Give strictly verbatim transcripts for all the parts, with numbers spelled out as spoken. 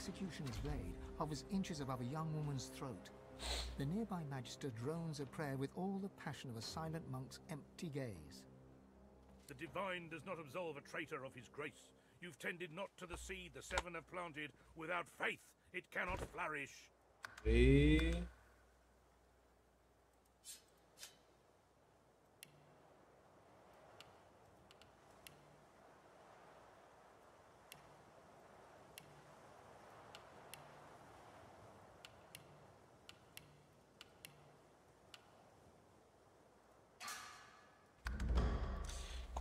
executioner's blade hovers inches above a young woman's throat. The nearby magister drones a prayer with all the passion of a silent monk's empty gaze. The divine does not absolve a traitor of his grace. You've tended not to the seed the seven have planted. Without faith, it cannot flourish. E...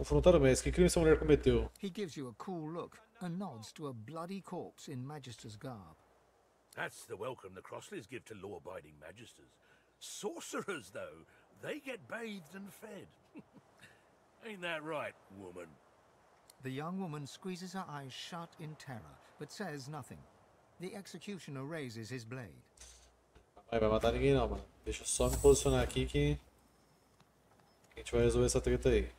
Confrontar o mestre. Que crime essa mulher cometeu? He gives you a cool look and nods to a bloody corpse in magister's garb. That's the welcome the Crossleys give to law-abiding magisters. Sorcerers, though, they get bathed and fed. Ain't that right, woman? The young woman squeezes her eyes shut in terror, but says nothing. The executioner raises his blade. Vai, vai matar ninguém não, mano. Deixa eu só me posicionar aqui que a gente vai resolver essa treta aí.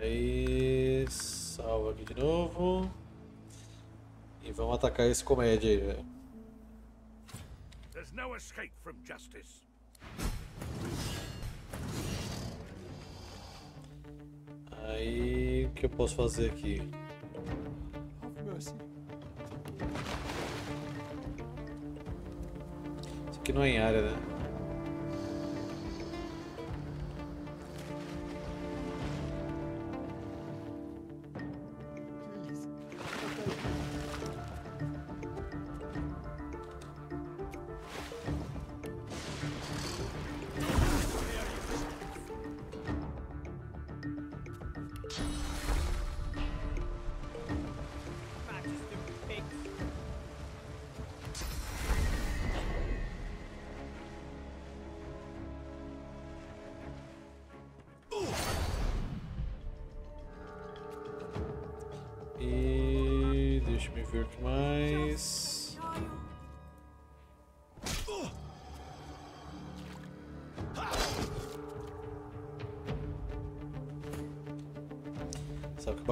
Aí, salva aqui de novo. E vamos atacar esse comédia aí, velho. There's no escape from justice. Aí, o que eu posso fazer aqui? Isso aqui não é em área, né?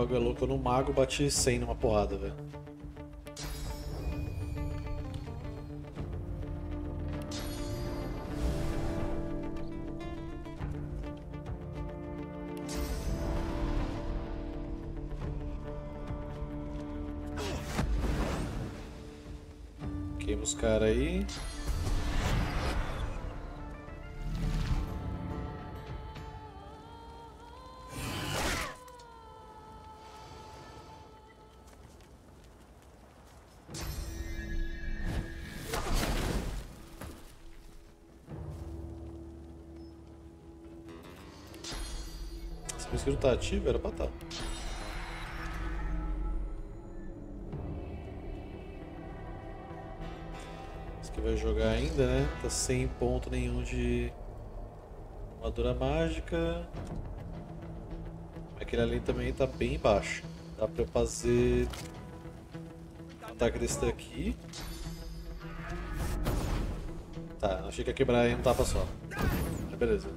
É louco, eu no mago bati cem numa porrada, velho. Queima os caras aí. Se não tá ativo, era pra tá. Esse aqui vai jogar ainda, né? Tá sem ponto nenhum de armadura mágica. Aquele ali também tá bem baixo. Dá pra eu fazer um ataque desse daqui. Tá, achei que ia quebrar em um tapa só. Mas beleza.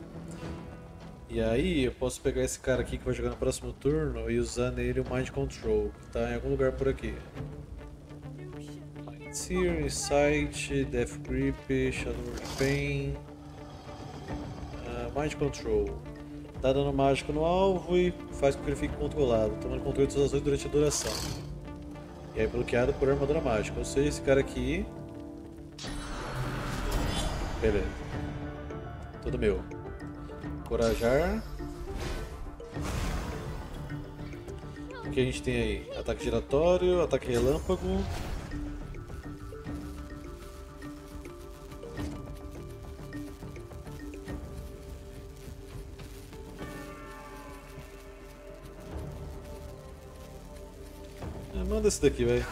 E aí eu posso pegar esse cara aqui que vai jogar no próximo turno e usar nele o Mind Control, que tá em algum lugar por aqui. Mind Seer, Insight, Death Grip, Shadow of Pain, uh, Mind Control. Dá dano mágico no alvo e faz com que ele fique controlado, tomando controle de suas ações durante a duração. E é bloqueado por armadura mágica, ou seja, esse cara aqui... Beleza. Tudo meu. Encorajar. O que a gente tem aí? Ataque giratório, ataque relâmpago. É, manda esse daqui, velho.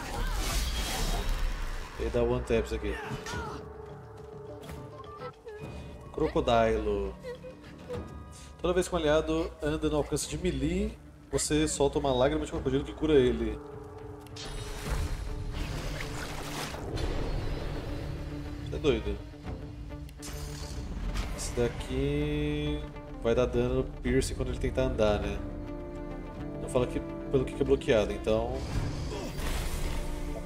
Ele dá one taps aqui. Crocodilo. Toda vez que um aliado anda no alcance de melee, você solta uma lágrima de crocodilo que cura ele. Isso é doido. daqui vai dar dano no piercing quando ele tentar andar, né? Não fala que, pelo que é bloqueado, então...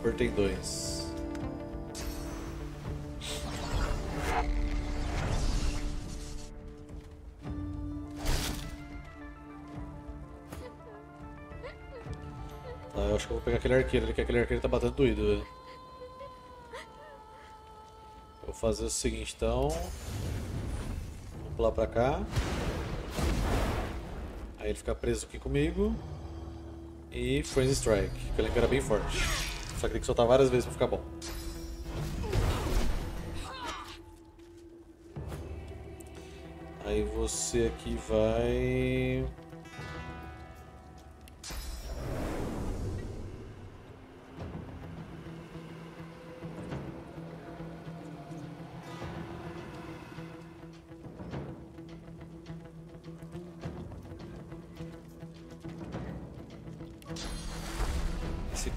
Apertei dois. Tá, eu acho que eu vou pegar aquele arqueiro ali, que aquele arqueiro tá batendo doído, velho. Vou fazer o seguinte, então... Vou pular pra cá. Aí ele fica preso aqui comigo. E Frenzy Strike, que eu lembro que era bem forte. Só que tem que soltar várias vezes pra ficar bom. Aí você aqui vai...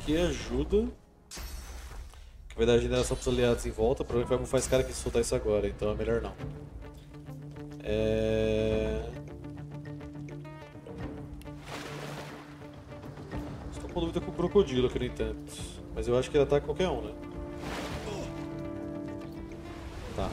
que ajuda, que vai dar regeneração para os aliados em volta. O problema é que vai bufar esse cara que soltar isso agora, então é melhor não. É... Estou com dúvida com o crocodilo aqui no entanto, mas eu acho que ele ataca qualquer um, né? Tá.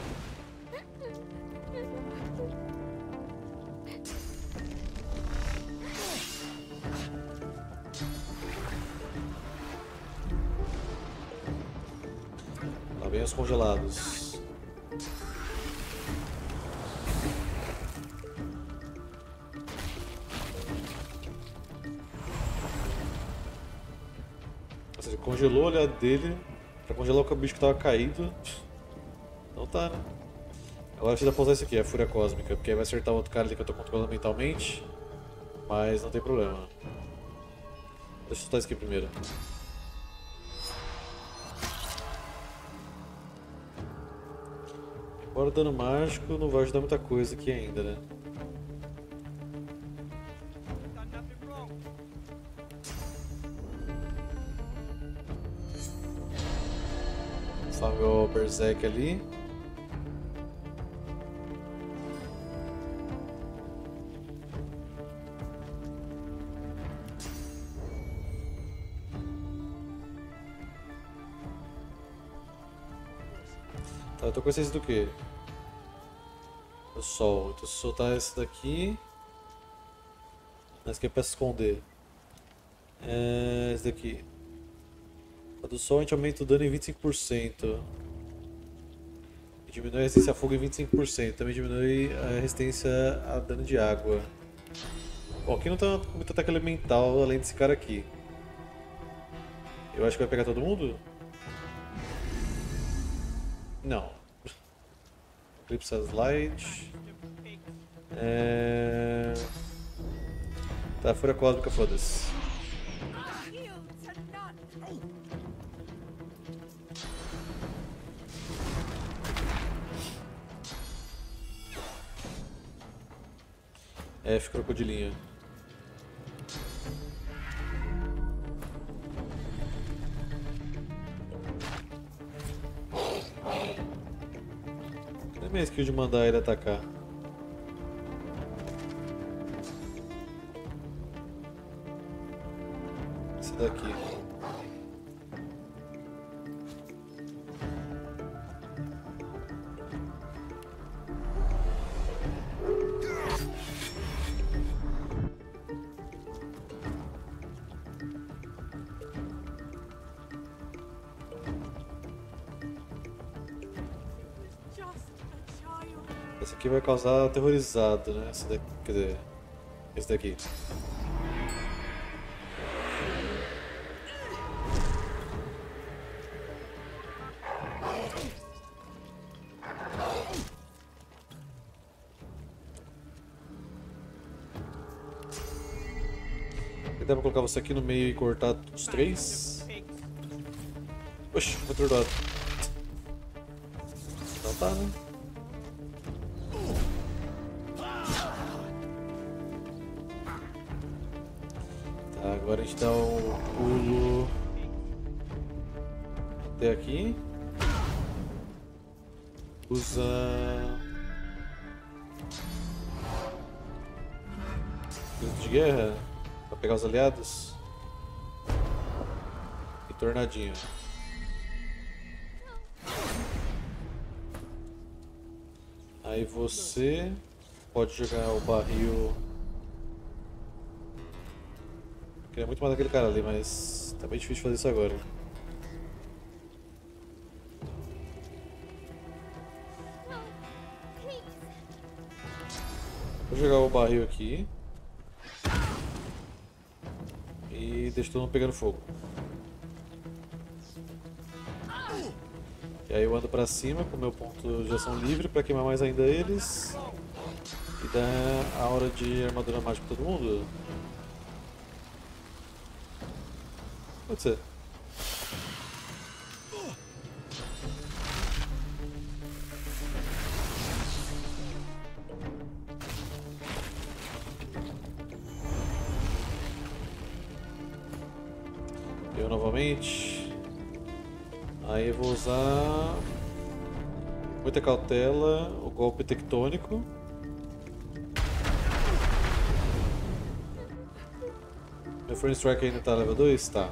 Congelados. Ou seja, congelou o olhar dele pra congelar o bicho que tava caído. Não tá, né? Agora você dá pra usar isso aqui, a Fúria Cósmica, porque aí vai acertar o outro cara ali que eu tô controlando mentalmente. Mas não tem problema. Deixa eu soltar isso aqui primeiro. Agora o dano mágico não vai ajudar muita coisa aqui ainda, né? Salve o Berserk ali. Tá, eu tô com essência do quê? Do sol. Então se soltar esse daqui... Esse aqui é pra esconder. É... Esse daqui. A do sol a gente aumenta o dano em vinte e cinco por cento. E diminui a resistência a fogo em vinte e cinco por cento. Também diminui a resistência a dano de água. Bom, aqui não tá muito ataque elemental além desse cara aqui. Eu acho que vai pegar todo mundo? Não. Eclipse Light. É... Tá, Fúria Cósmica, foda-se. F crocodilinha. Minha skill de mandar ele atacar. Esse daqui. Esse aqui vai causar aterrorizado, né? Esse daqui, quer dizer, esse daqui. Dá pra colocar você aqui no meio e cortar os três? Oxi, foi atordoado. Não tá, né? Agora a gente dá um pulo até aqui. Usa guerra para pegar os aliados. E tornadinho. Aí você pode jogar o barril. Queria muito matar aquele cara ali, mas tá bem difícil fazer isso agora. Vou jogar o barril aqui. E deixa todo mundo pegando fogo. E aí eu ando pra cima com o meu ponto de ação livre pra queimar mais ainda eles. E dá a hora de armadura mágica pra todo mundo. Pode ser. Eu novamente. Aí eu vou usar muita cautela, o golpe tectônico. Meu Friend Strike ainda tá level dois? Tá.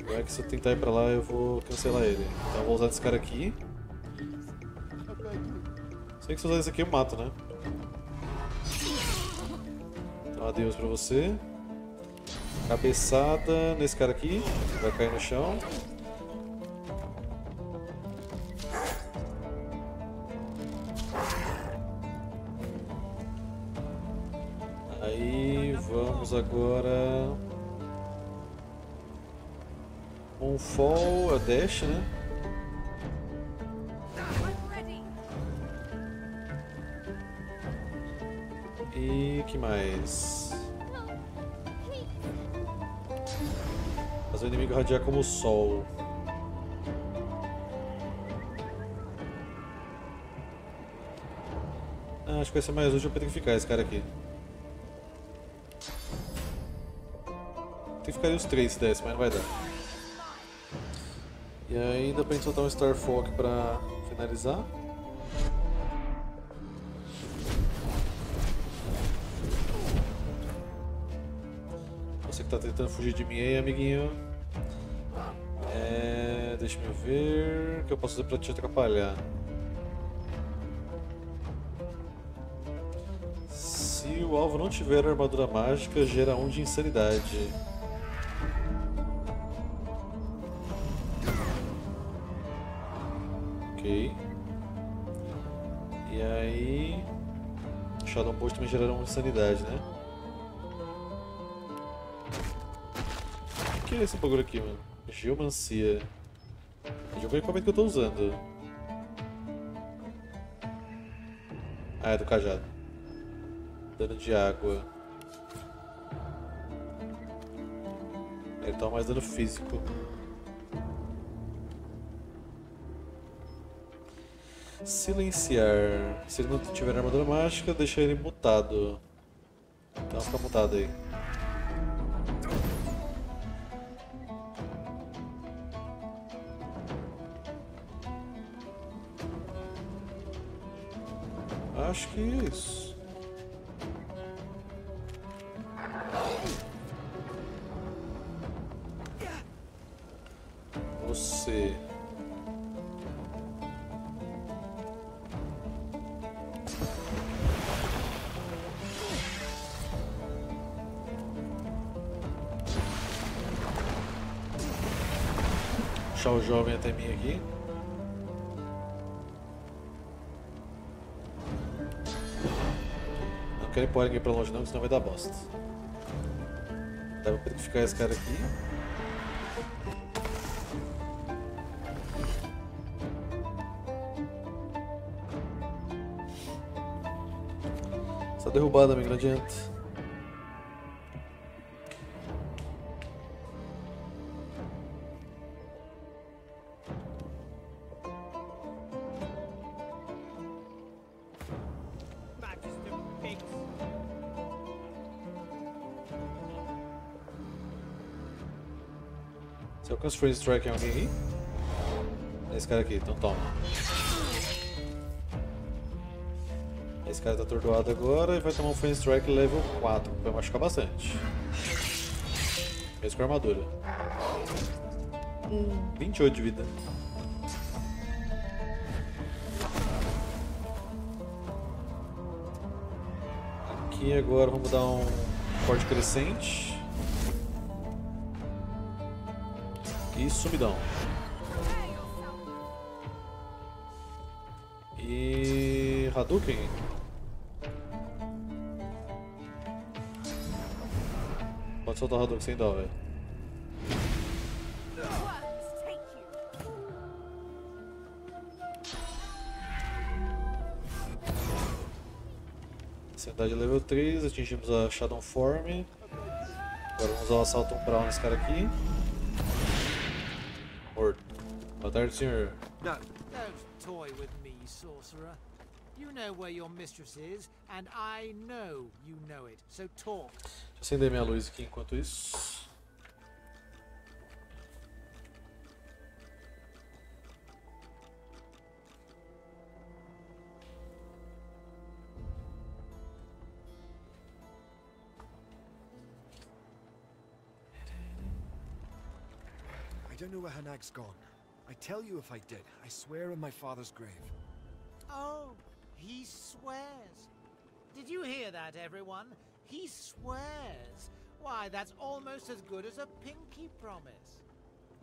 Agora que se eu tentar ir pra lá eu vou cancelar ele. Então eu vou usar desse cara aqui. Sei que se eu usar esse aqui eu mato, né? Então adeus pra você. Cabeçada nesse cara aqui, vai cair no chão. Aí vamos agora. Um fall, a dash, né? E que mais? Fazer o inimigo radiar como o sol. Ah, acho que vai ser mais útil pra ter que ficar esse cara aqui. Tem que ficar aí os três se desse, mas não vai dar. E ainda pra gente soltar um Starfall aqui pra finalizar. Você que tá tentando fugir de mim aí, amiguinho. É, deixa eu ver o que eu posso fazer pra te atrapalhar. Se o alvo não tiver armadura mágica, gera um de insanidade. E aí... o Shadow Post também gerará uma insanidade, né? O que é esse bagulho aqui, mano? Geomancia. É de algum equipamento que eu tô usando. Ah, é do cajado. Dano de água. Ele toma mais dano físico. Silenciar. Se ele não tiver armadura mágica, deixa ele mutado. Então fica mutado aí. Acho que é isso. Você. O jovem até mim aqui. Não quero empurrar ninguém pra longe não, senão vai dar bosta. Dá pra petrificar esse cara aqui. Só derrubada, amigo, não adianta. Você alcança o Freeze Strike em alguém aí? É esse cara aqui, então toma. Esse cara tá atordoado agora e vai tomar um Fang Strike level quatro, vai machucar bastante. Mesmo com a armadura. vinte e oito de vida. Aqui agora vamos dar um corte crescente. E sumidão. E... Hadouken. Pode soltar o Hadouken sem dó, velho. Sanidade level três, atingimos a Shadow Form. Agora vamos ao assalto umbral nesse cara aqui. Morto. Boa tarde, senhor. Não. Toy with me, sorcerer. You know where your mistress is, and I know you know it. So talk. Deixa eu acender minha luz aqui enquanto isso. I don't know where Hanag's gone. I tell you if I did, I swear on my father's grave. Oh, he swears. Did you hear that, everyone? He swears. Why, that's almost as good as a pinky promise.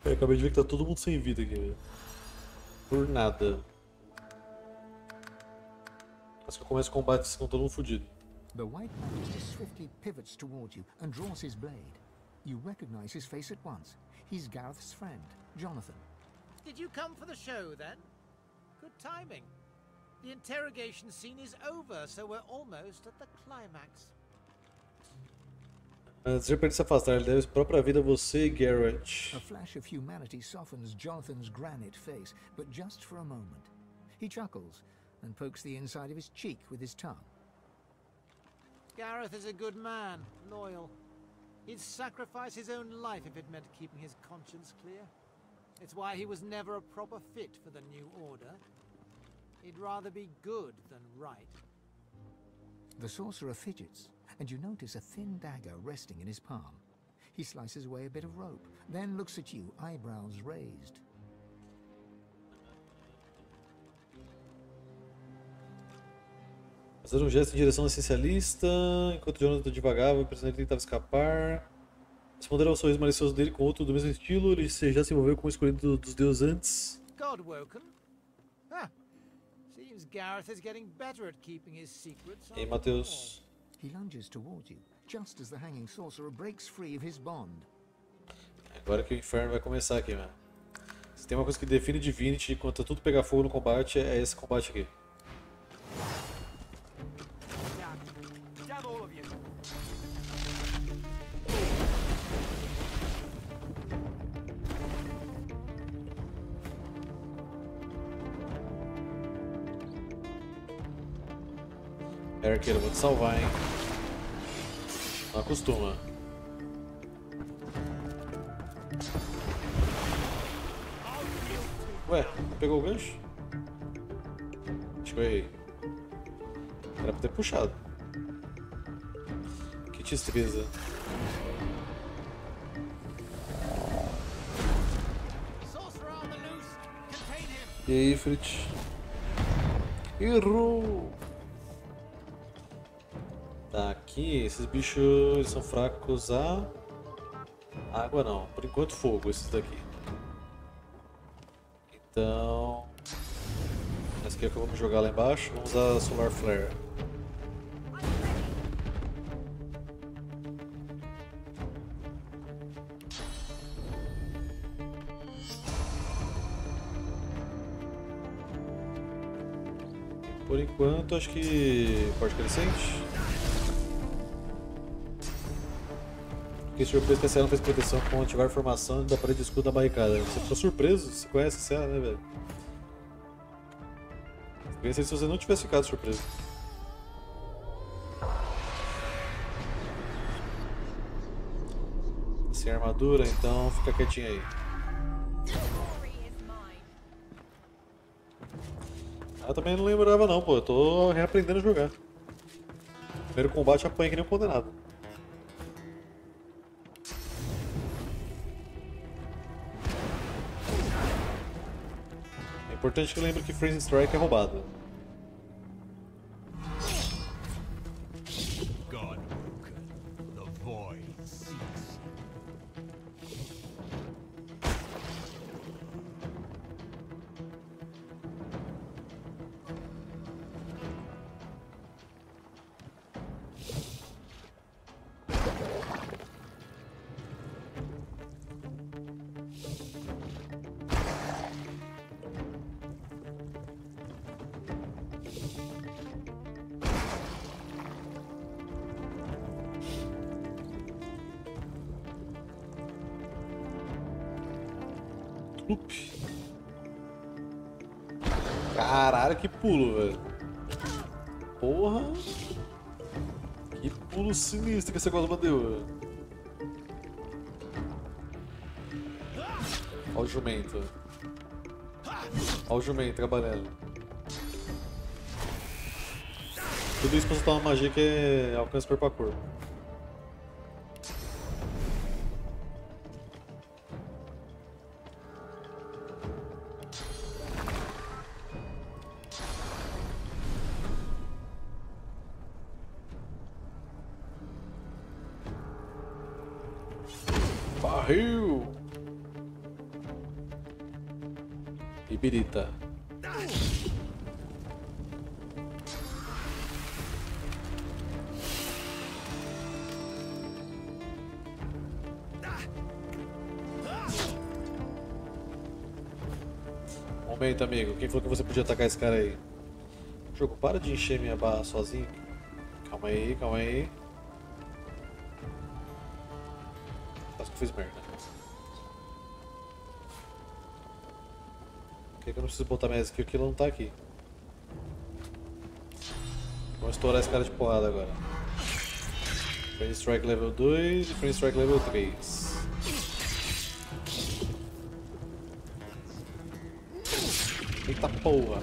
Eu acabei de ver que tá todo mundo sem vida aqui. Por nada. Acho que eu começo o combate com todo mundo fudido. The white man just swiftly pivots toward you and draws his blade. You recognize his face at once. He's Gareth's friend, Jonathan. Did you come for the show then? Good timing. The interrogation scene is over, so we're almost at the climax. Antes de se afastar, ele deve a própria vida a você, Gareth. A flash of humanity softens Jonathan's granite face, but just for a moment. He chuckles and pokes the inside of his cheek with his tongue. Gareth is a good man, loyal. He'd sacrifice his own life if it meant keeping his conscience clear. It's why he was never a proper fit for the new order. He'd rather be good than right. The sorcerer fidgets, and you notice a thin dagger resting in his palm. He slices away a bit of rope, then looks at you, eyebrows raised. Fazer um gesto em direção ao essencialista, enquanto Jonathan divagava, o prisioneiro tentava escapar. Responder ao sorriso malicioso dele com outro do mesmo estilo, ele já se envolveu com o escolhido dos deuses antes. Ei, Matheus. Agora que o inferno vai começar aqui, mano. Se tem uma coisa que define Divinity enquanto tudo pegar fogo no combate, é esse combate aqui. Arqueiro, vou te salvar, hein? Não acostuma. Ué, pegou o gancho? Acho que eu errei. Era pra ter puxado. Que tristeza. E aí, Fritz? Errou! Tá, aqui esses bichos são fracos a água não, por enquanto fogo esses daqui. Então... essa aqui é que eu vou jogar lá embaixo, vamos usar Solar Flare. Por enquanto acho que... corte crescente? Esse surpresa que a Sebil não fez proteção com ativar a formação da parede de escudo da barricada. Você ficou surpreso? Você conhece a Sebil, né, velho? Eu pensei se você não tivesse ficado surpreso. Sem armadura, então fica quietinho aí. Eu também não lembrava não, pô. Eu tô reaprendendo a jogar. Primeiro combate apanha que nem um condenado. É importante que eu lembre que Freezing Strike é roubado. Caralho, que pulo, velho. Porra. Que pulo sinistro que esse negócio bateu, velho. Olha o jumento. Olha o jumento trabalhando. Tudo isso pra soltar uma magia que é alcance corpo a corpo. Barril! Ibirita. Momento, amigo. Quem falou que você podia atacar esse cara aí? Jogo, para de encher minha barra sozinho. Calma aí, calma aí. Fiz merda. Por que eu não preciso botar minha skill que ele não tá aqui? Vamos estourar esse cara de porrada agora. Frame Strike level dois e Frame Strike level três. Eita porra!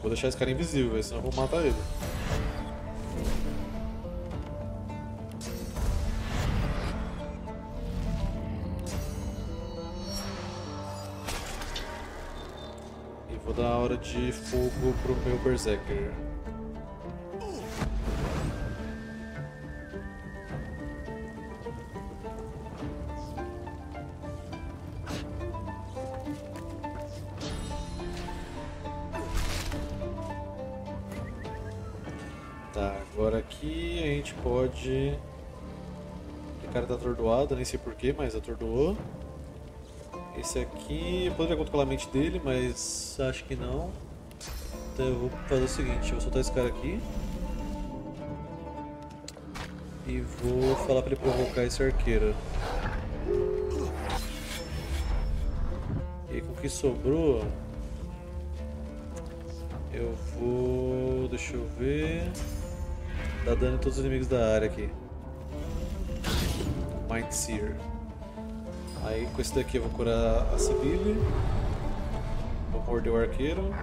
Vou deixar esse cara invisível, senão eu vou matar ele. E vou dar a hora de fogo pro meu Berserker. Pode... O cara tá atordoado, nem sei porquê, mas atordoou. Esse aqui... Eu poderia controlar a mente dele, mas acho que não. Então eu vou fazer o seguinte, eu vou soltar esse cara aqui. E vou falar pra ele provocar esse arqueiro. E aí, com o que sobrou... Eu vou... Deixa eu ver... Dá dano em todos os inimigos da área aqui. Mind Seer. Aí com esse daqui eu vou curar a Sibylle. Vou morder o arqueiro.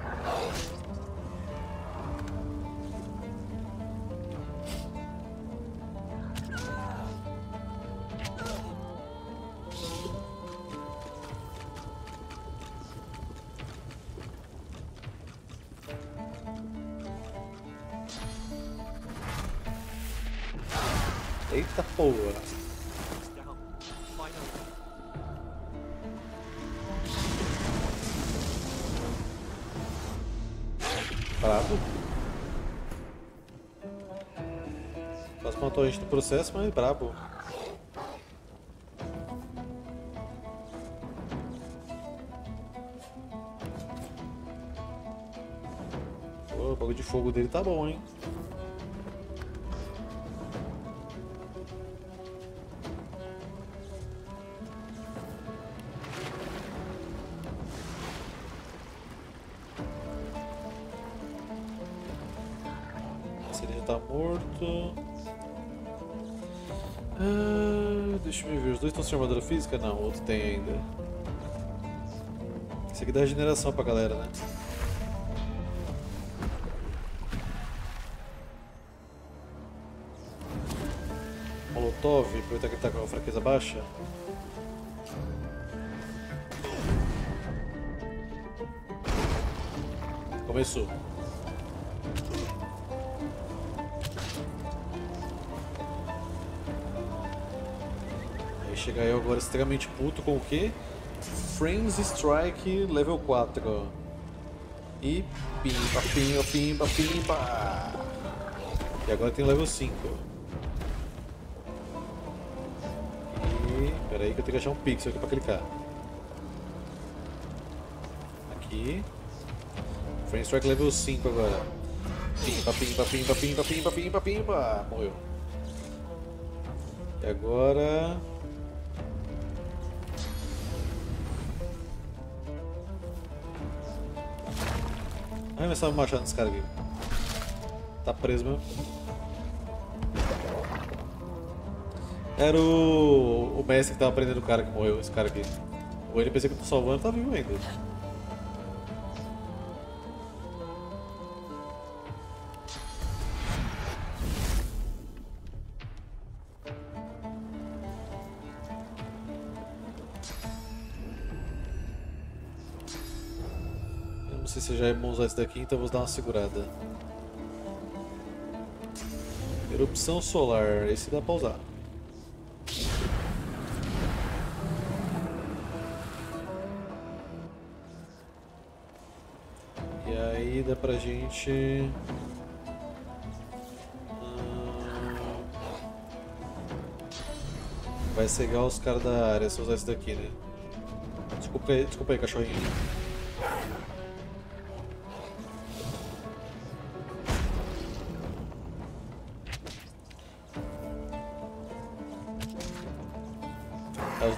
Eita porra! Bravo! Quase matou a gente no processo, mas é brabo. Pô, o bagulho de fogo dele tá bom, hein? Ele já tá morto. Ah, Deixa-me ver, os dois estão sem armadura física? Não, o outro tem ainda. Isso aqui dá regeneração pra galera, né? Molotov, aproveitar que ele tá com a fraqueza baixa. Começou. Chegar eu agora extremamente puto com o quê? Frenzy Strike level quatro. E pimba, pimba, pimba, pimba. E agora tem level cinco. E... Pera aí que eu tenho que achar um pixel aqui pra clicar. Aqui. Frenzy Strike level cinco agora. Pimba, pimba, pimba, pimba, pimba, pimba, pimba. Morreu. E agora... Arremessar o machado nesse cara aqui. Tá preso mesmo. Era o, o mestre que tava prendendo o cara que morreu, esse cara aqui. O N P C que eu tô salvando tá vivo ainda. Já é bom usar esse daqui, então vou dar uma segurada. Erupção solar, esse dá pra usar. E aí dá pra gente... Ah... Vai cegar os caras da área se usar esse daqui, né? Desculpa aí, desculpa aí, cachorrinho.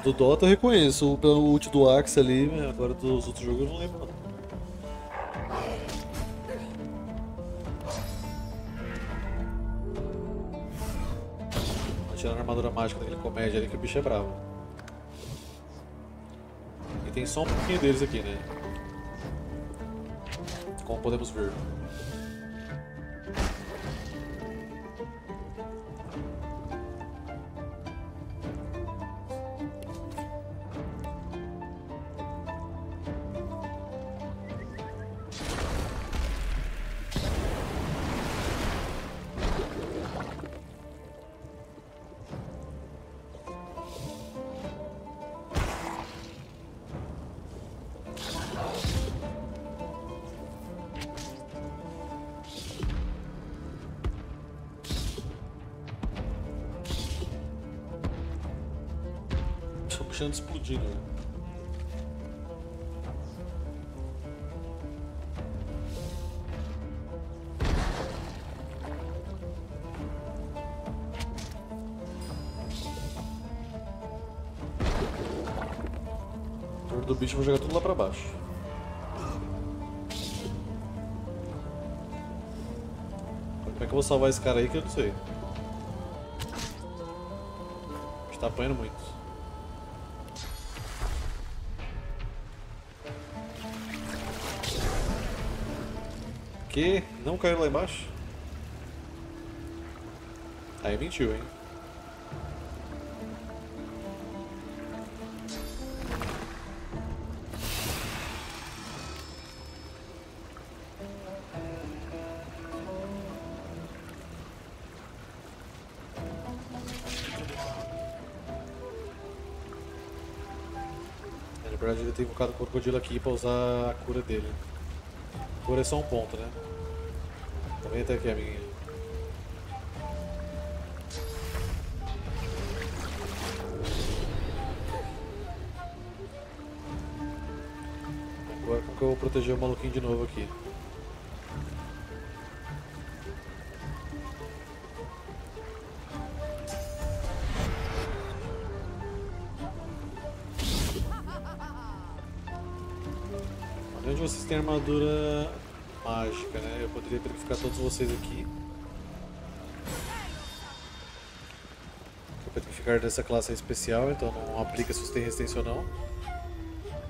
Do Dota eu reconheço, pelo ult do Axe ali, agora dos outros jogos eu não lembro não. Tirando a armadura mágica daquele comédia ali que o bicho é bravo. E tem só um pouquinho deles aqui, né? Como podemos ver. Explodindo. O turno do bicho vai jogar tudo lá pra baixo. Como é que eu vou salvar esse cara aí que eu não sei. Está apanhando muito. Que? Não caiu lá embaixo? Aí mentiu, hein? Na verdade, ele tem invocado o crocodilo aqui para usar a cura dele. Cura é só um ponto, né? Vem até aqui, amiguinho. Agora como que eu vou proteger o maluquinho de novo aqui? Onde vocês têm armadura mágica, né? Eu poderia verificar todos vocês aqui. petrificar dessa classe é especial, então não aplica se você tem resistência ou não.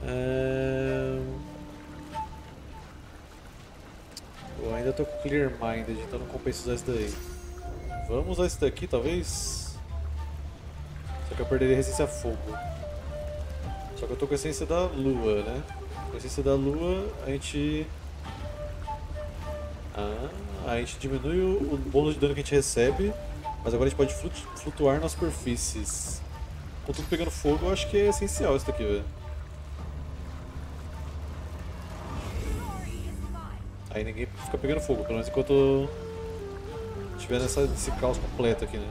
É... Eu ainda tô com Clear Minded, então não compensa usar isso daí. Vamos usar isso daqui, talvez? Só que eu perderia resistência a fogo. Só que eu tô com a essência da lua, né? Com a essência da lua, a gente... Ah, a gente diminui o bônus de dano que a gente recebe, mas agora a gente pode flutuar nas superfícies. Com tudo pegando fogo, eu acho que é essencial isso daqui, velho. Aí ninguém fica pegando fogo, pelo menos enquanto estiver nesse caos completo aqui, né?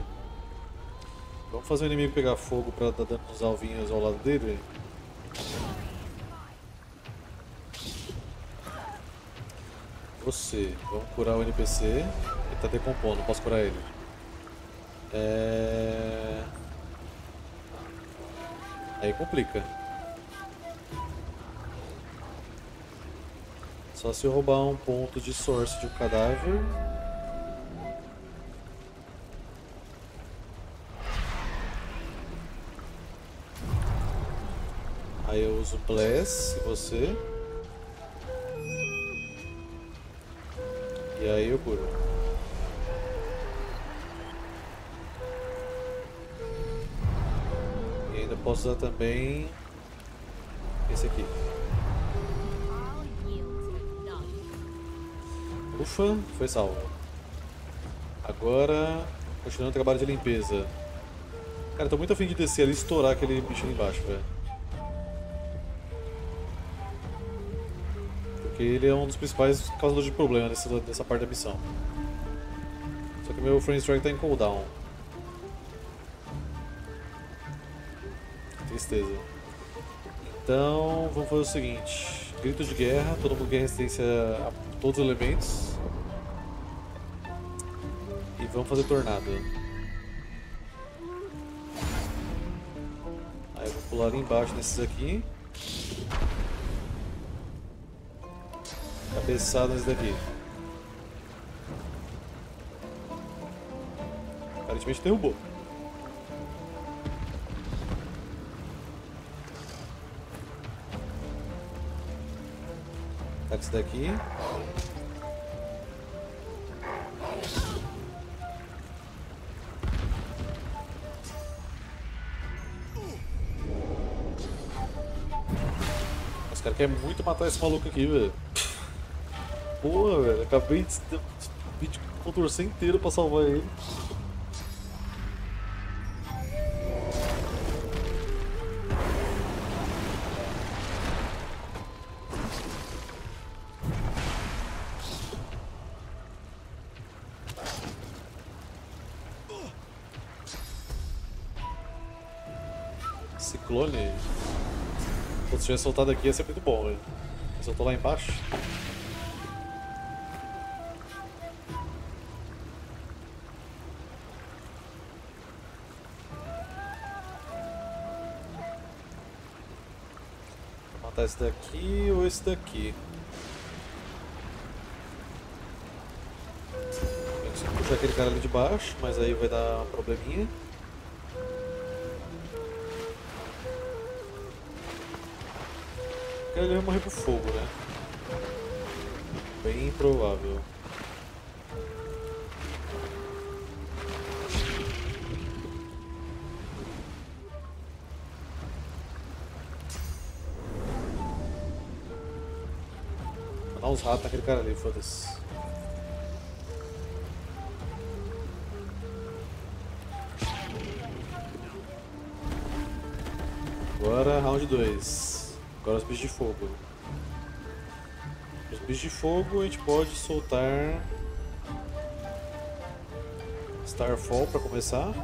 Vamos fazer o inimigo pegar fogo pra dar dano nos alvinhos ao lado dele. Você, vamos curar o N P C. Ele tá decompondo, não posso curar ele. É... Aí complica. Só se eu roubar um ponto de source de um cadáver. Aí eu uso Bless em você. E aí eu curo. E ainda posso usar também esse aqui. Ufa, foi salvo. Agora, continuando o trabalho de limpeza. Cara, eu tô muito afim de descer ali e estourar aquele bicho ali embaixo, velho. Porque ele é um dos principais causadores de problema nessa, nessa parte da missão. Só que meu Friend Strike tá em cooldown. Tristeza. Então, vamos fazer o seguinte. Grito de guerra, todo mundo ganha resistência a todos os elementos. E vamos fazer tornado. Aí eu vou pular ali embaixo nesses aqui. Cabeçada nesse daqui. Aparentemente derrubou. Esse daqui. Os caras querem muito matar esse maluco aqui, velho. Porra, velho, acabei de pedir o contorcer inteiro pra salvar ele. Ciclone. Se eu tivesse soltado aqui ia ser muito bom, velho. Mas eu tô lá embaixo. Vou matar esse daqui ou esse daqui. Eu preciso puxar aquele cara ali de baixo, mas aí vai dar um probleminha. Ele vai morrer pro fogo, né? Bem improvável. Vou dar uns ratos naquele cara ali, foda-se. Agora, round dois. Agora os bichos de fogo. Os bichos de fogo a gente pode soltar Starfall para começar. Aqui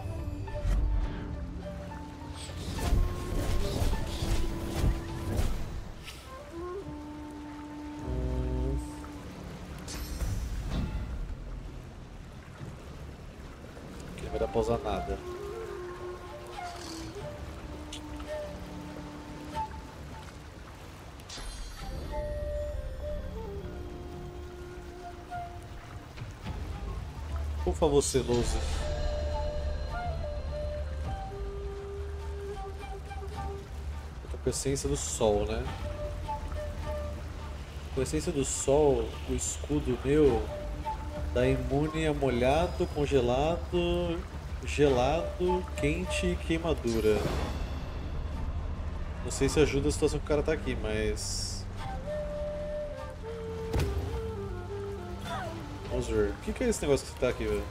não vai dar pra usar nada. Por favor, Celoso. Com a essência do sol, né? Com a essência do sol, o escudo meu dá imune a molhado, congelado, gelado, quente e queimadura. Não sei se ajuda a situação que o cara tá aqui, mas... Vamos ver. O que é esse negócio que você tá aqui, velho?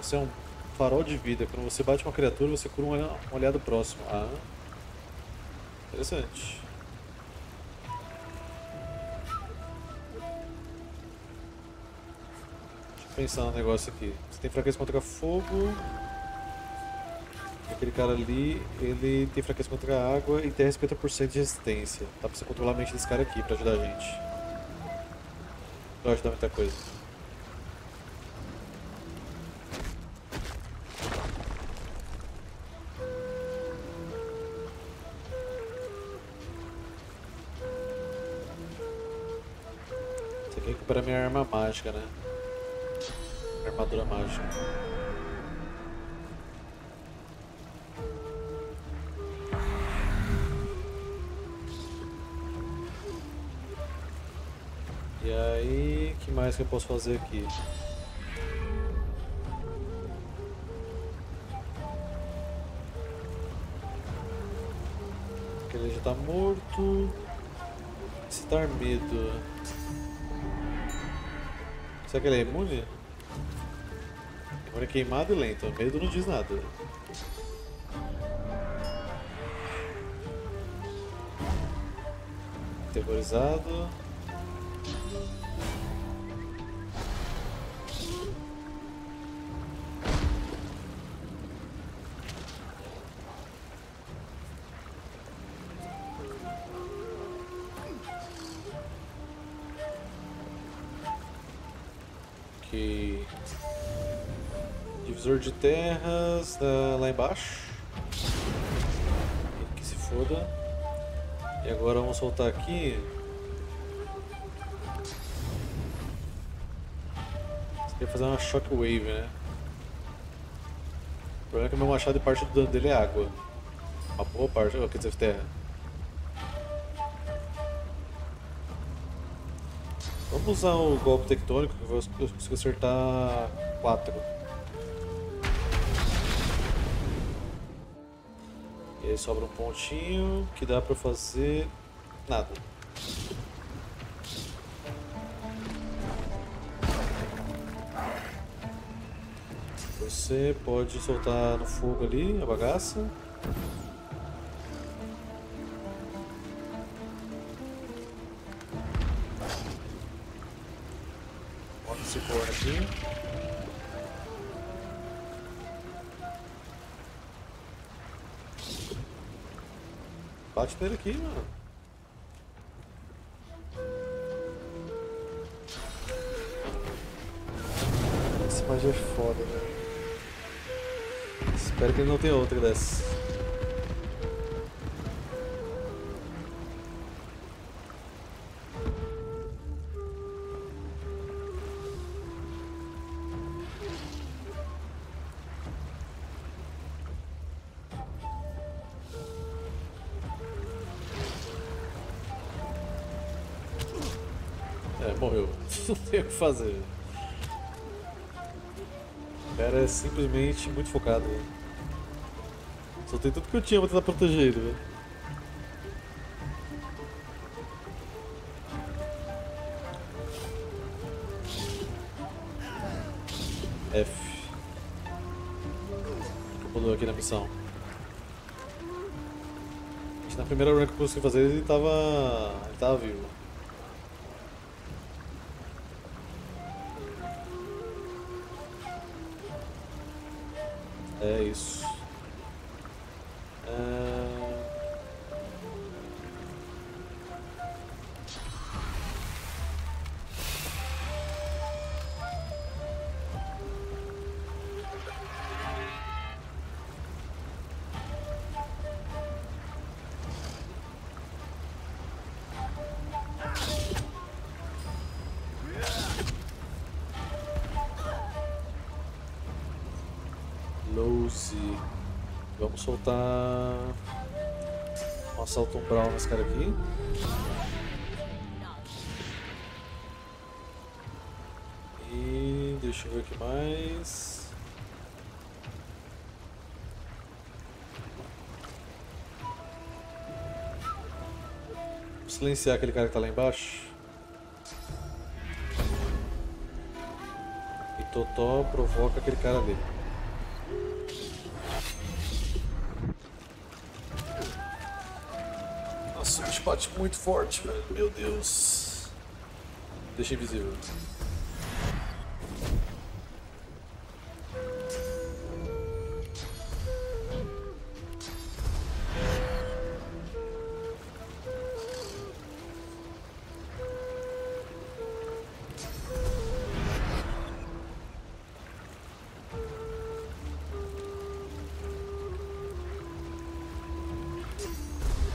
Você é um farol de vida. Quando você bate uma criatura, você cura um olhado próximo. Ah. Interessante. Deixa eu pensar no negócio aqui. Você tem fraqueza contra fogo. Aquele cara ali, ele tem fraqueza contra a água e tem cinquenta por cento de resistência. Dá pra você controlar a mente desse cara aqui pra ajudar a gente. Vai ajudar muita coisa. Você tem que recuperar minha arma mágica, né? Armadura mágica. E aí, o que mais que eu posso fazer aqui? Aquele já tá morto. Estar medo. Será que ele é imune? Agora é queimado e lento. Medo não diz nada. Aterrorizado. Divisor de terras, tá lá embaixo. Que se foda. E agora vamos soltar aqui. Você quer fazer uma shockwave, né? O problema é que o meu machado e parte do dano dele é água. Uma boa parte, oh, quer dizer, terra. Vamos usar o golpe tectônico, que eu consigo acertar quatro. E aí sobra um pontinho que dá pra fazer nada. Você pode soltar no fogo ali a bagaça. Bate nele aqui, mano. Essa magia é foda, velho. Espero que ele não tenha outra dessa. Morreu, não tem o que fazer. O cara é simplesmente muito focado. Soltei tudo que eu tinha pra tentar proteger ele, velho. F. Pulou aqui na missão. Na primeira run que eu consegui fazer ele tava. ele tava vivo. É isso. É... Vamos soltar um assalto umbral nesse cara aqui. E deixa eu ver o que mais. Vou silenciar aquele cara que tá lá embaixo. E Totó provoca aquele cara ali. Nossa, o bicho bate muito forte, velho. Meu Deus. Deixa invisível.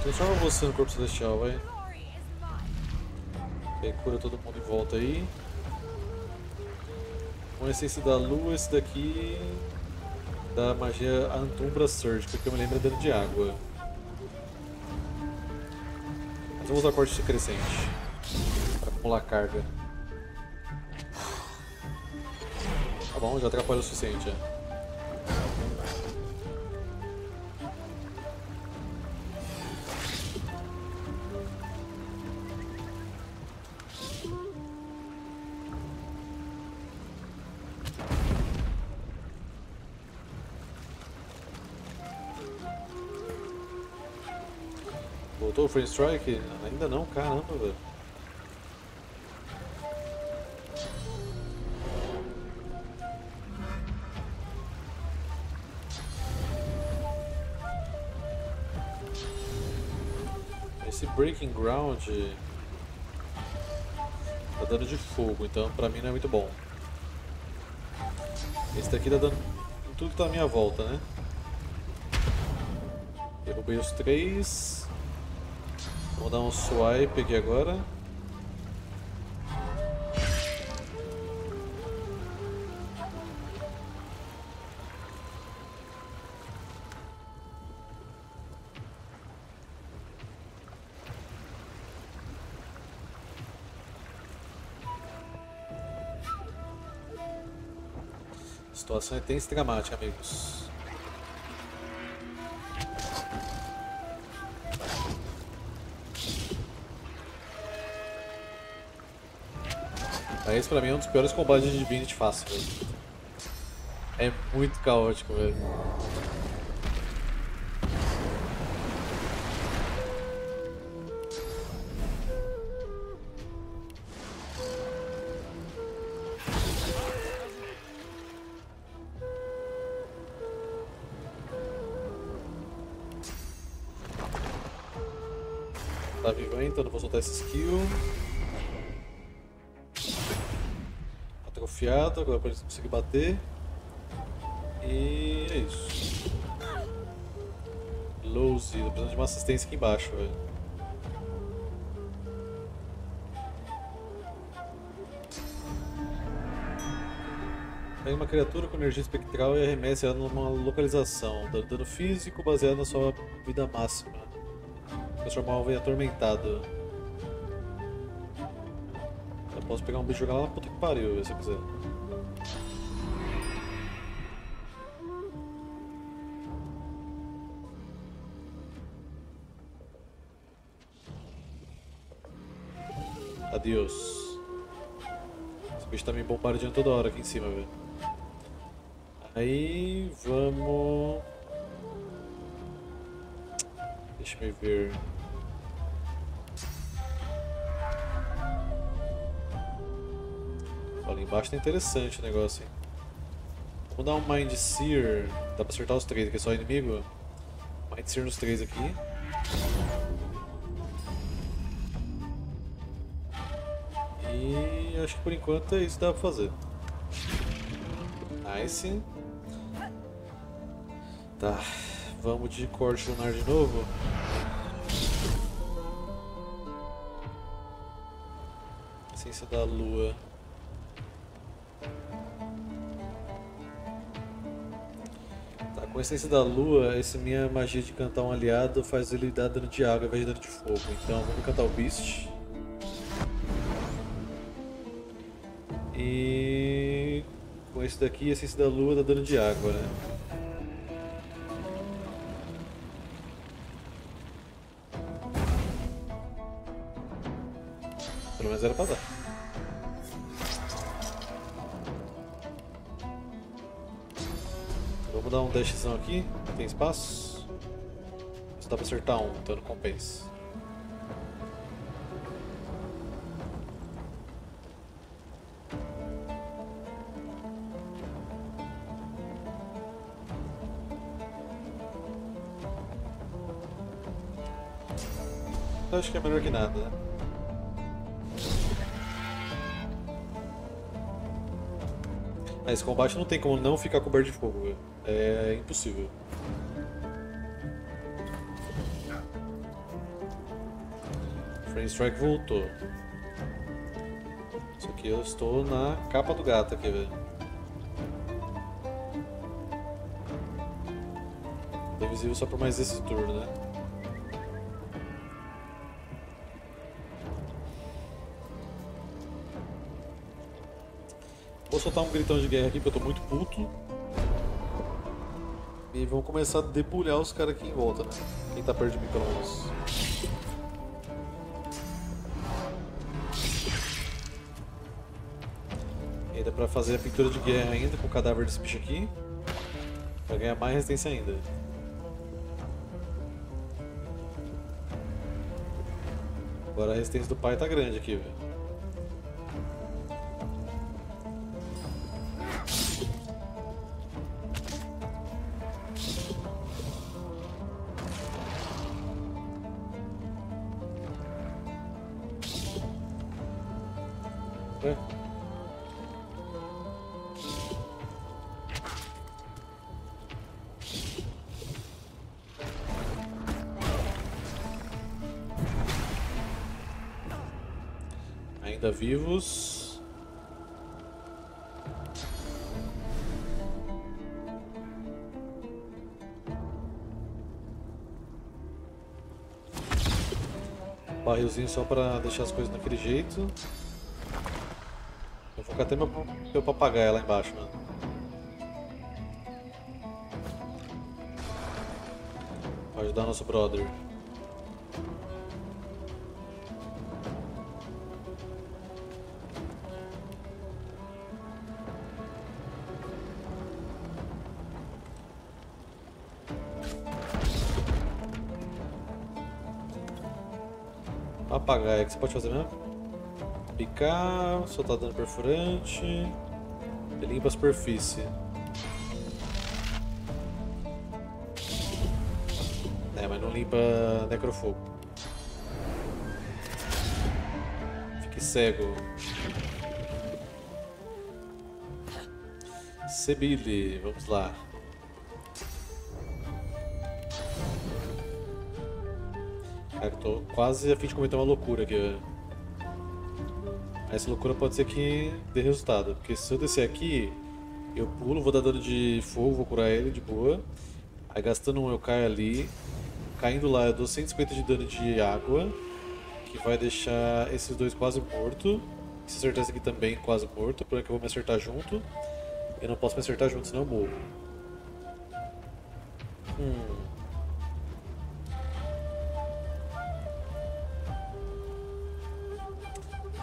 Transforma você no corpo celestial, vai. Aí cura todo mundo em volta aí. Com a essência da lua, esse daqui da magia Antumbra Surge, que eu me lembro dando de água. Mas eu vou usar corte crescente para acumular carga. Tá bom, já atrapalhou o suficiente. Já. Voltou o Free Strike? Ainda não, caramba, velho. Esse Breaking Ground dá dano de fogo, então pra mim não é muito bom. Esse daqui dá dano em tudo que tá à minha volta, né? Derrubei os três. Vou dar um swipe aqui agora. A situação é tensa e dramática, amigos. Esse pra mim é um dos piores combates de Divinity fácil, velho. É muito caótico, velho. Tá vivo ainda, então não vou soltar essa skill. Fiato, agora pra eles conseguir bater. E é isso. Lose, tô precisando de uma assistência aqui embaixo, velho. Pega uma criatura com energia espectral e arremessa ela numa localização. Dando dano físico baseado na sua vida máxima. Transformar o alvo em atormentado. Posso pegar um bicho e jogar lá na puta que pariu, se eu quiser. Adeus. Esse bicho tá me bombardeando toda hora aqui em cima, velho. Aí vamos. Deixa eu ver. Ali embaixo tá interessante o negócio, hein? Vamos dar um Mind Seer. Dá pra acertar os três aqui, só inimigo? Mind Seer nos três aqui. E acho que por enquanto é isso que dá pra fazer. Nice. Tá, vamos de corte lunar de novo. Essência da lua. Com a essência da lua, essa minha magia de cantar um aliado faz ele dar dano de água ao invés de dano de fogo. Então vamos cantar o Beast. E com esse daqui, a essência da lua dá dano de água, né? Pelo menos era pra dar. Vamos dar um dashzão aqui, tem espaço. Só dá pra acertar um, então não compensa. Eu acho que é melhor que nada, né? Ah, esse combate não tem como não ficar coberto de fogo, é impossível. Frame Strike voltou. Isso aqui eu estou na capa do gato aqui, velho. Tô invisível só por mais esse turno, né? Vou soltar um gritão de guerra aqui porque eu tô muito puto. E vamos começar a debulhar os caras aqui em volta, né? Quem tá perto de mim, pelo menos. E aí dá pra fazer a pintura de guerra ainda com o cadáver desse bicho aqui. Pra ganhar mais resistência ainda. Agora a resistência do pai tá grande aqui, velho. Ainda vivos. Barrilzinho só para deixar as coisas daquele jeito. Eu vou colocar até meu, meu papagaio lá embaixo, mano. Vai ajudar nosso brother. Papagaio, o que você pode fazer mesmo? Picar, soltar dano perfurante, ele limpa a superfície. É, mas não limpa necrofogo. Fique cego. Sebil, vamos lá. Cara, tô quase a fim de cometer uma loucura aqui, velho. Essa loucura pode ser que dê resultado, porque se eu descer aqui, eu pulo, vou dar dano de fogo, vou curar ele de boa. Aí gastando um eu caio ali, caindo lá eu dou cento e cinquenta de dano de água, que vai deixar esses dois quase mortos. Se acertar esse aqui também quase morto, porém que eu vou me acertar junto. Eu não posso me acertar junto, senão eu morro. Hum...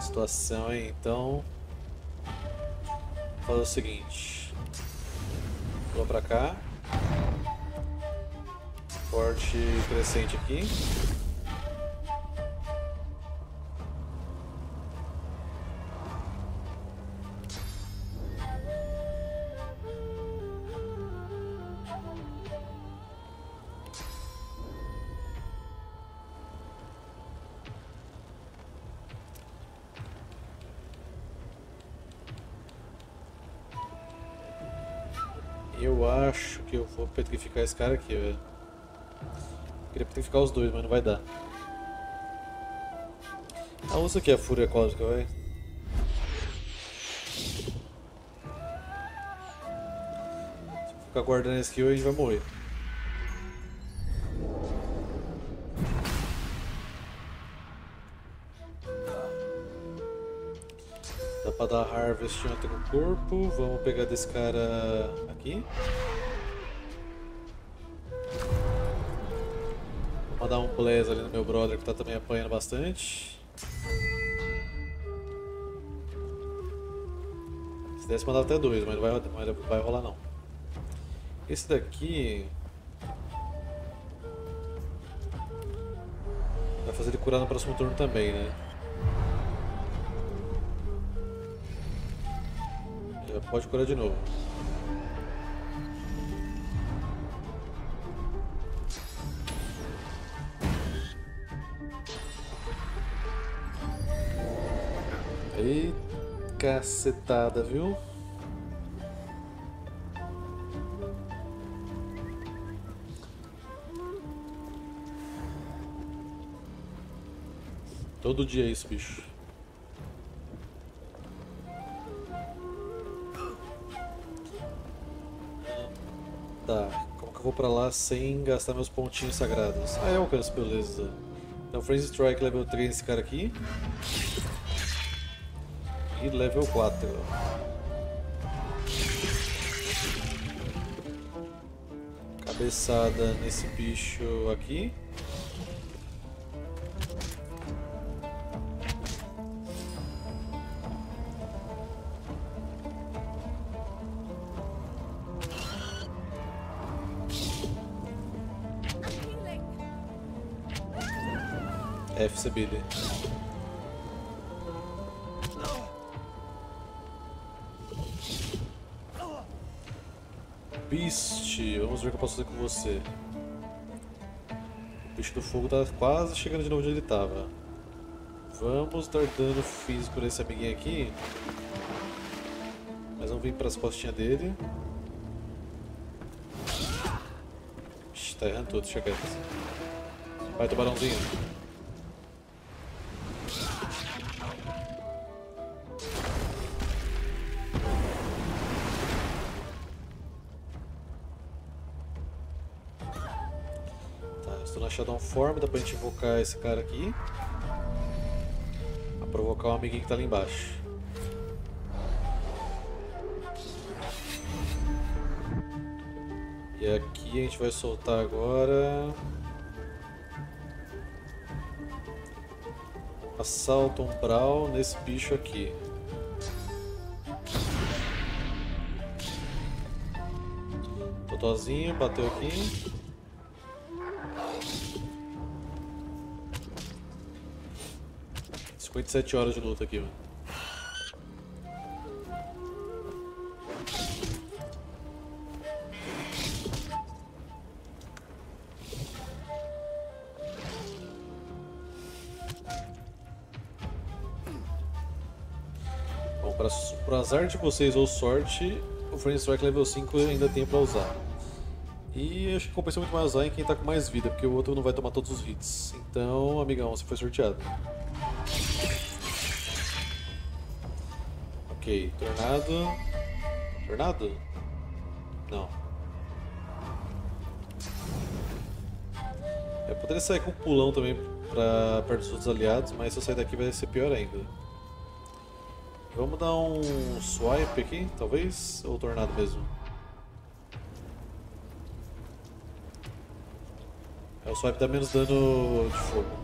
situação, hein? Então vou fazer o seguinte, pula pra cá, corte crescente aqui, eu acho que eu vou petrificar esse cara aqui, velho. Queria petrificar os dois, mas não vai dar. Ah, usa aqui a fúria cósmica, velho. Se ficar guardando a skill e a gente vai morrer. Dá pra dar harvest ontem no corpo. Vamos pegar desse cara aqui. Vou dar um bless ali no meu brother que tá também apanhando bastante. Se desse mandar até dois, mas não vai, mas vai rolar não. Esse daqui vai fazer ele curar no próximo turno também, né? Já pode curar de novo. Aí, cacetada, viu? Todo dia é isso, bicho. Tá, como que eu vou pra lá sem gastar meus pontinhos sagrados? Ah, eu alcanço, beleza. Então, Frenzy Strike level três nesse cara aqui. E level quatro. Cabeçada nesse bicho aqui. F, Sibylle. Beast, vamos ver o que eu posso fazer com você. O bicho do fogo tá quase chegando de novo onde ele tava. Vamos dar dano físico nesse amiguinho aqui. Mas vamos vir pras costinhas dele. Ixi, tá errando tudo, deixa quieto. Vai, tubarãozinho. Shadow Form, dá pra gente invocar esse cara aqui pra provocar o amiguinho que tá ali embaixo. E aqui a gente vai soltar agora Assalto Umbral nesse bicho aqui. Totozinho, bateu aqui. cinquenta e sete horas de luta aqui, mano. Bom, pra, pro azar de vocês ou sorte, o Frenzy Strike level cinco ainda tem pra usar. E acho que compensa muito mais usar em quem tá com mais vida, porque o outro não vai tomar todos os hits. Então, amigão, você foi sorteado. Ok, tornado. Tornado? Não. Eu poderia sair com um pulão também pra perto dos outros aliados, mas se eu sair daqui vai ser pior ainda. Vamos dar um swipe aqui, talvez? Ou tornado mesmo? É, o swipe dá menos dano de fogo.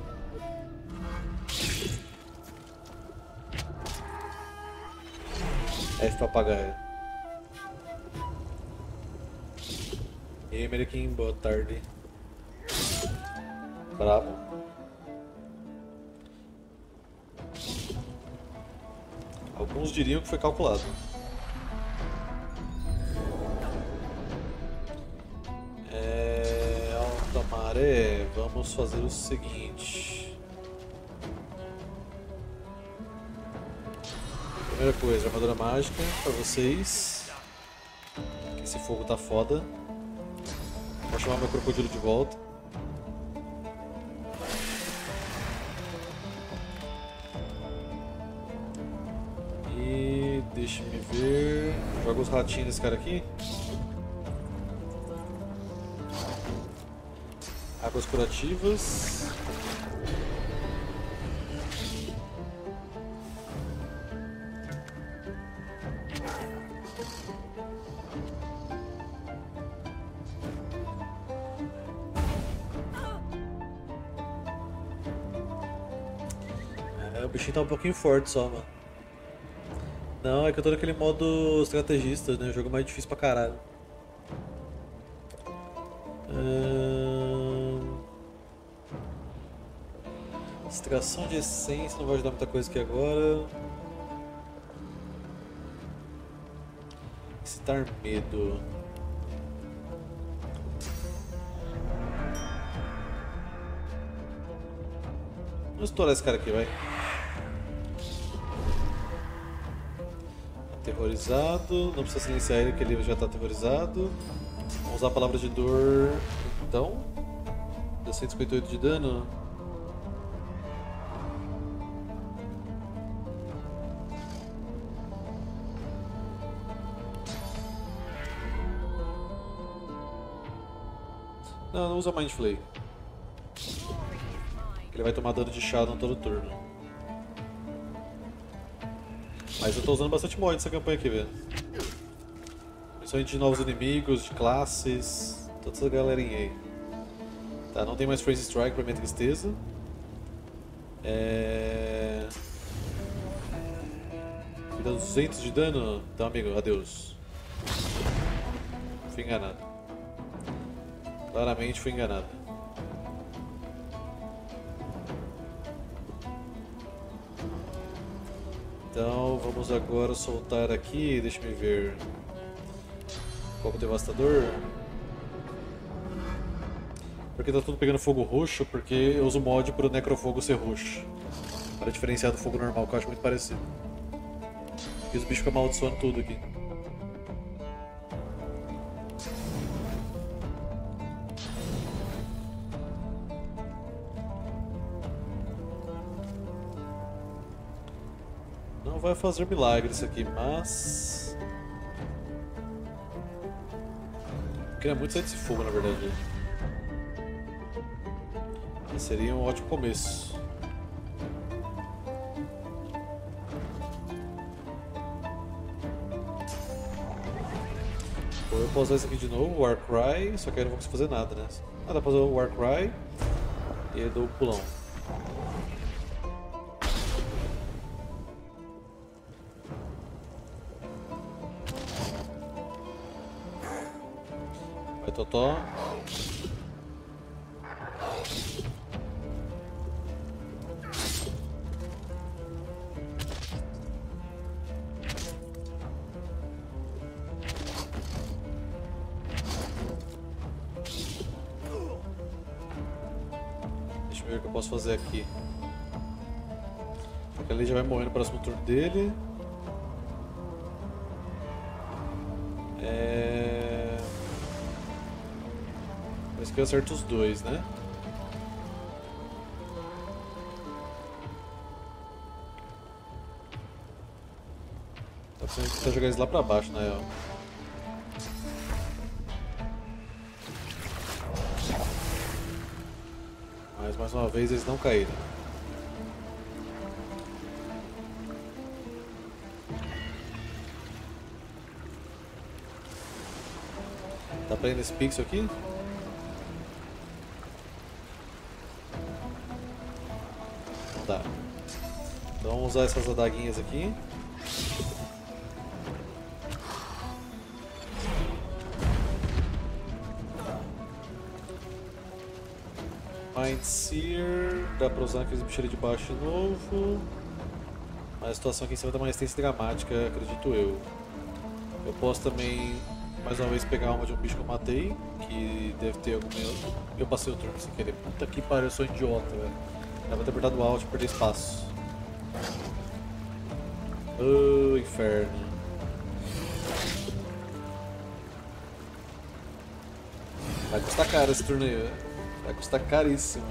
F pra papagaio. E aí, Meriquim, boa tarde. Bravo. Alguns diriam que foi calculado. É... Alta maré, vamos fazer o seguinte. Primeira coisa, armadura mágica pra vocês. Esse fogo tá foda. Vou chamar meu crocodilo de volta. E deixa me ver. Joga os ratinhos nesse cara aqui. Águas curativas. É, o bichinho tá um pouquinho forte só, mano. Não, é que eu tô naquele modo estrategista, né? O jogo é mais difícil pra caralho. Hum... Extração de essência, não vai ajudar muita coisa aqui agora. Excitar medo. Vamos estourar esse cara aqui, vai. Aterrorizado, não precisa silenciar ele, que ele já está aterrorizado. Vamos usar a palavra de dor, então. Dá cento e cinquenta e oito de dano. Não, não usa Mind Flay. Ele vai tomar dano de Shadow todo turno. Mas eu tô usando bastante mod nessa campanha aqui, velho. Principalmente de novos inimigos, de classes, toda essa galerinha aí. Tá, não tem mais Phrase Strike pra minha tristeza. É... Me dá duzentos de dano? Tá, amigo, adeus. Fui enganado. Claramente fui enganado. Então vamos agora soltar aqui, deixa eu ver. Fogo devastador. Porque tá tudo pegando fogo roxo, porque eu uso mod pro necrofogo ser roxo. Para diferenciar do fogo normal, que eu acho muito parecido. E os bichos ficam amaldiçoando tudo aqui. Vai fazer milagres aqui, mas... Eu queria muito sair desse fogo, na verdade. Mas seria um ótimo começo. Ou eu posso usar isso aqui de novo, Warcry, só que aí eu não vou conseguir fazer nada, né? Ah, dá pra usar o Warcry e eu dou o pulão. Totó. Deixa eu ver o que eu posso fazer aqui. Aquele já vai morrer no próximo turno dele. Eu acerto os dois, né? Tá precisando tentar jogar eles lá pra baixo, na real. Mas mais uma vez eles não caíram. Tá prendendo esse pixel aqui? Tá. Então vamos usar essas adaguinhas aqui. Mind Seer, dá pra usar aqueles bichos ali de baixo de novo. Mas a situação aqui em cima tá mais tensa e dramática, acredito eu. Eu posso também, mais uma vez, pegar a alma de um bicho que eu matei. Que deve ter algum... Eu passei o turno sem querer. Puta que pariu, eu sou idiota, velho. Dava ter apertado o Alt e perder espaço. Oh, inferno. Vai custar caro esse torneio. Vai custar caríssimo.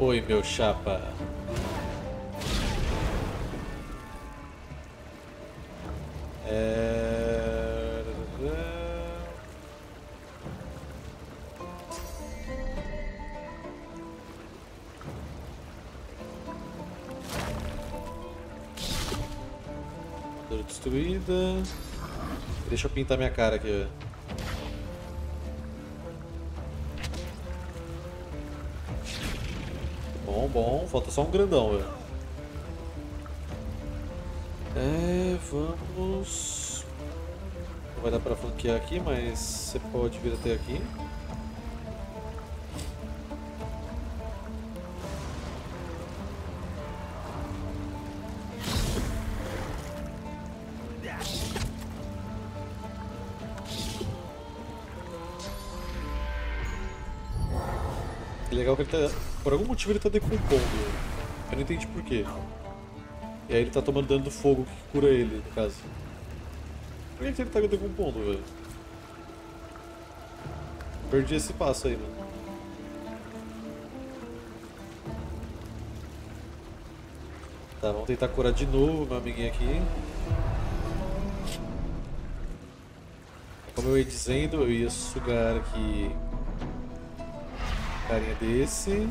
Oi, meu chapa. É... Dor destruída. Deixa eu pintar minha cara aqui. Bom, bom. Falta só um grandão, velho. É, vamos... Não vai dar pra flanquear aqui, mas você pode vir até aqui. É legal que ele tá... Por algum motivo ele tá decompondo. Eu não entendi porquê. E aí ele tá tomando dano do fogo que cura ele, no caso. Por que, que ele tá decompondo, velho? Perdi esse passo aí, mano. Tá, vamos tentar curar de novo meu amiguinho aqui. Como eu ia dizendo, eu ia sugar aqui... Carinha desse...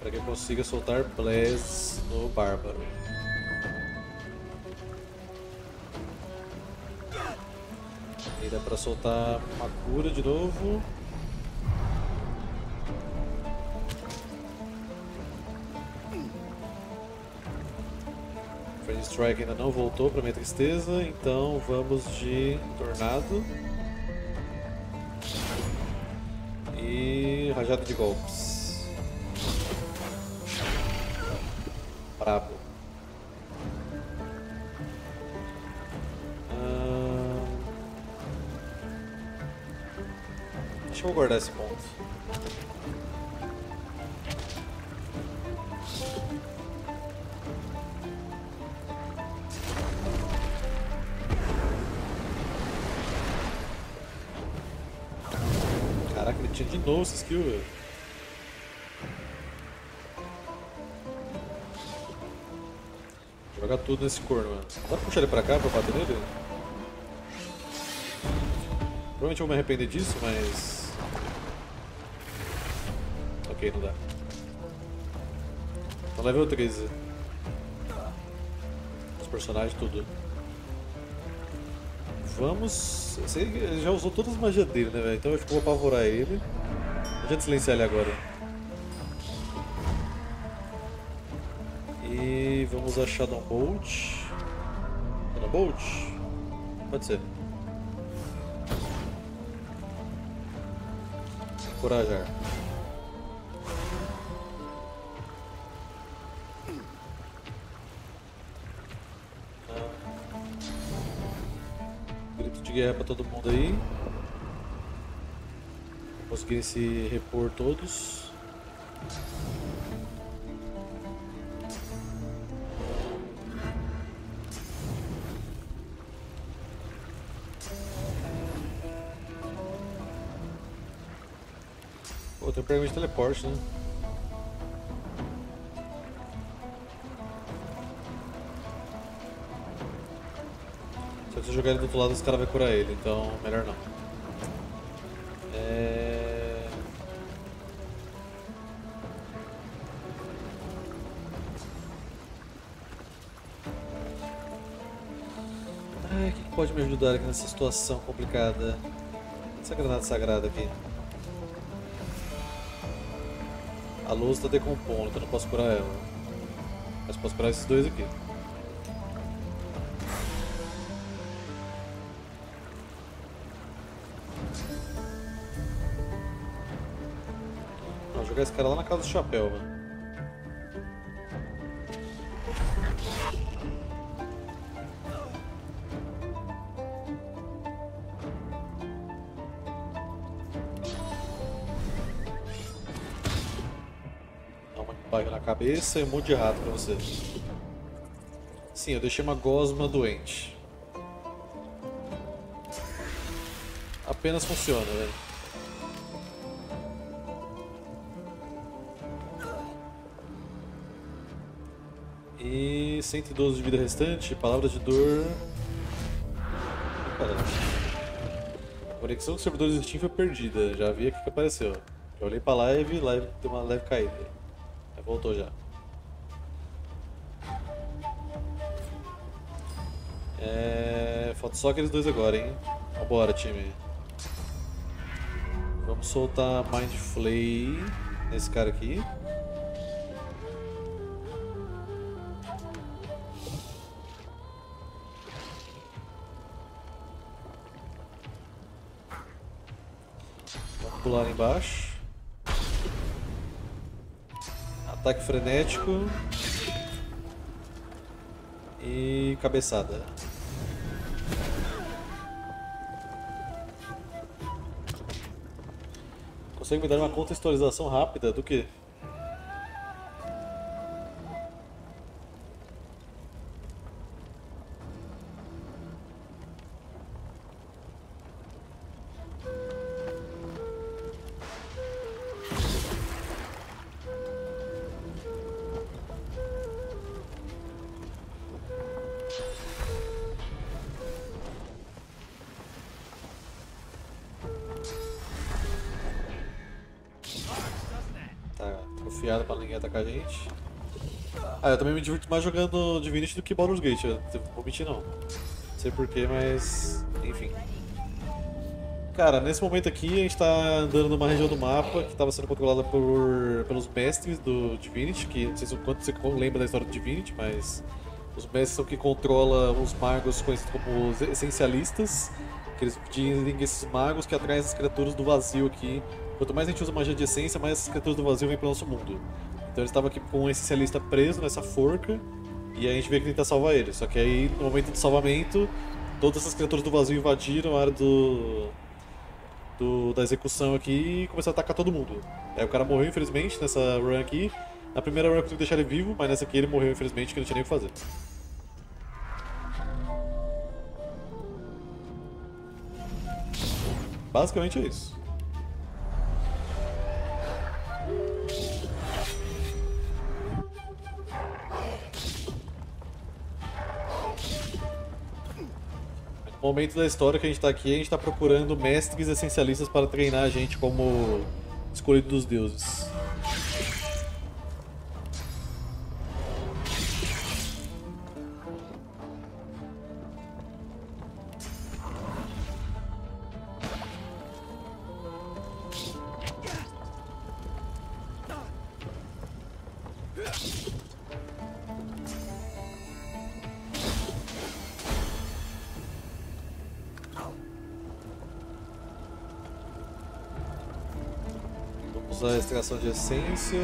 Para que eu consiga soltar Bless no Bárbaro. E dá para soltar uma cura de novo. Friend Strike ainda não voltou, para minha tristeza, então vamos de Tornado. E Rajada de Golpes. Bravo. Ah... Deixa eu guardar esse ponto. Caraca, ele tinha de novo essa skill, velho. Jogar tudo nesse corno, mano. Dá pra puxar ele pra cá pra bater nele? Provavelmente eu vou me arrepender disso, mas... Ok, não dá. Então level treze. Os personagens, tudo. Vamos... Ele já usou todas as magias dele, né, velho? Então eu acho que vou apavorar ele. Não adianta silenciar ele agora. Vamos usar Shadow Bolt. Shadow Bolt? Pode ser. Encorajar. Ah. Grito de guerra pra todo mundo aí. Conseguirem se repor todos. Tem um programa de teleporte, né? Se você jogar ele do outro lado, os caras vão curar ele, então melhor não. É... Ai, quem pode me ajudar aqui nessa situação complicada? Essa granada sagrada aqui. A luz está decompondo, então não posso curar ela. Mas posso curar esses dois aqui. Vou jogar esse cara lá na casa do chapéu, mano. Cabeça e um monte de rato pra você. Sim, eu deixei uma gosma doente. Apenas funciona, velho. E cento e doze de vida restante, palavra de dor... Caramba. Conexão com servidores do Steam foi perdida, já vi aqui que apareceu. Eu olhei pra live, live deu uma leve caída. Aí voltou já. É... Falta só aqueles dois agora, hein? Vambora, time. Vamos soltar Mind Flay nesse cara aqui. Vamos pular lá embaixo. Ataque frenético. E cabeçada. Consegue me dar uma contextualização rápida do que? Ah, eu também me divirto mais jogando Divinity do que Baldur's Gate, eu não vou mentir não. Não sei porquê, mas... enfim. Cara, nesse momento aqui a gente tá andando numa região do mapa que estava sendo controlada por... pelos mestres do Divinity, que não sei se o quanto você lembra da história do Divinity, mas... os mestres são que controlam os magos conhecidos como os essencialistas, que eles dizem que esses magos que atraem essas criaturas do vazio aqui. Quanto mais a gente usa magia de essência, mais essas criaturas do vazio vêm pro nosso mundo. Então eles estavam aqui com um essencialista preso nessa forca, e a gente veio tentar salvar ele. Só que aí, no momento do salvamento, todas essas criaturas do vazio invadiram a área do, do, da execução aqui e começaram a atacar todo mundo. Aí o cara morreu, infelizmente, nessa run aqui. Na primeira run eu consegui deixar ele vivo, mas nessa aqui ele morreu, infelizmente, que não tinha nem o que fazer. Basicamente é isso. Momento da história que a gente está aqui, a gente está procurando mestres essencialistas para treinar a gente como escolhido dos deuses. Extração de essência.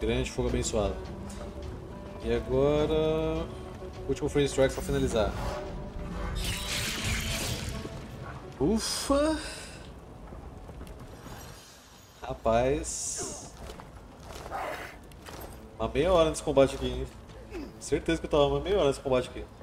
Grande fogo abençoado. E agora, último free strike para finalizar. Ufa! Rapaz... uma meia hora nesse combate aqui, hein? Certeza que eu tava uma meia hora nesse combate aqui.